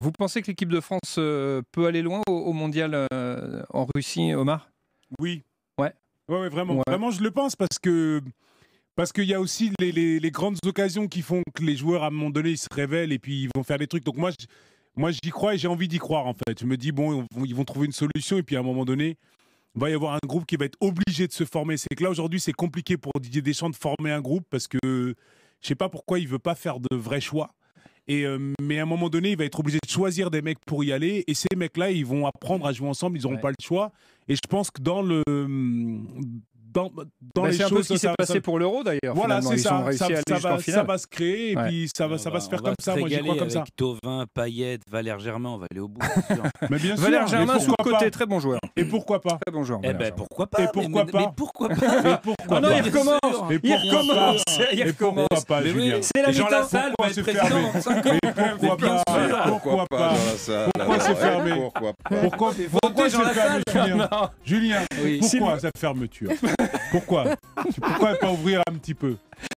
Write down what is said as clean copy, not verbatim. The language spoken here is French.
Vous pensez que l'équipe de France peut aller loin au mondial en Russie, Omar? Oui. Ouais. Ouais, vraiment. Ouais. Vraiment, je le pense parce qu'il y a aussi les grandes occasions qui font que les joueurs, à un moment donné, ils se révèlent et puis ils vont faire des trucs. Donc moi, j'y crois et j'ai envie d'y croire, en fait. Je me dis, bon, ils vont trouver une solution et puis à un moment donné, il va y avoir un groupe qui va être obligé de se former. C'est que là, aujourd'hui, c'est compliqué pour Didier Deschamps de former un groupe parce que je ne sais pas pourquoi il ne veut pas faire de vrais choix. Mais à un moment donné, il va être obligé de choisir des mecs pour y aller. Et ces mecs-là, ils vont apprendre à jouer ensemble. Ils n'auront pas le choix. Et je pense que dans les choses... C'est un peu ce qui s'est passé pour l'Euro, d'ailleurs. Voilà, c'est ça. Ça va se créer. Et puis, ça va se faire comme ça. Moi, j'y crois comme ça. Avec Thauvin, Payet, Valère Germain, on va aller au bout. Mais bien sûr, Valère Germain, sur le côté, très bon joueur. Et pourquoi pas? Très bon joueur. Eh ben, pourquoi pas? Et pourquoi pas? Mais pourquoi pas? Ah non, il recommence. Il recommence. C'est la mi-temps. Pourquoi se fermer, Julien, pourquoi ça fermeture? Pourquoi pas ouvrir un petit peu?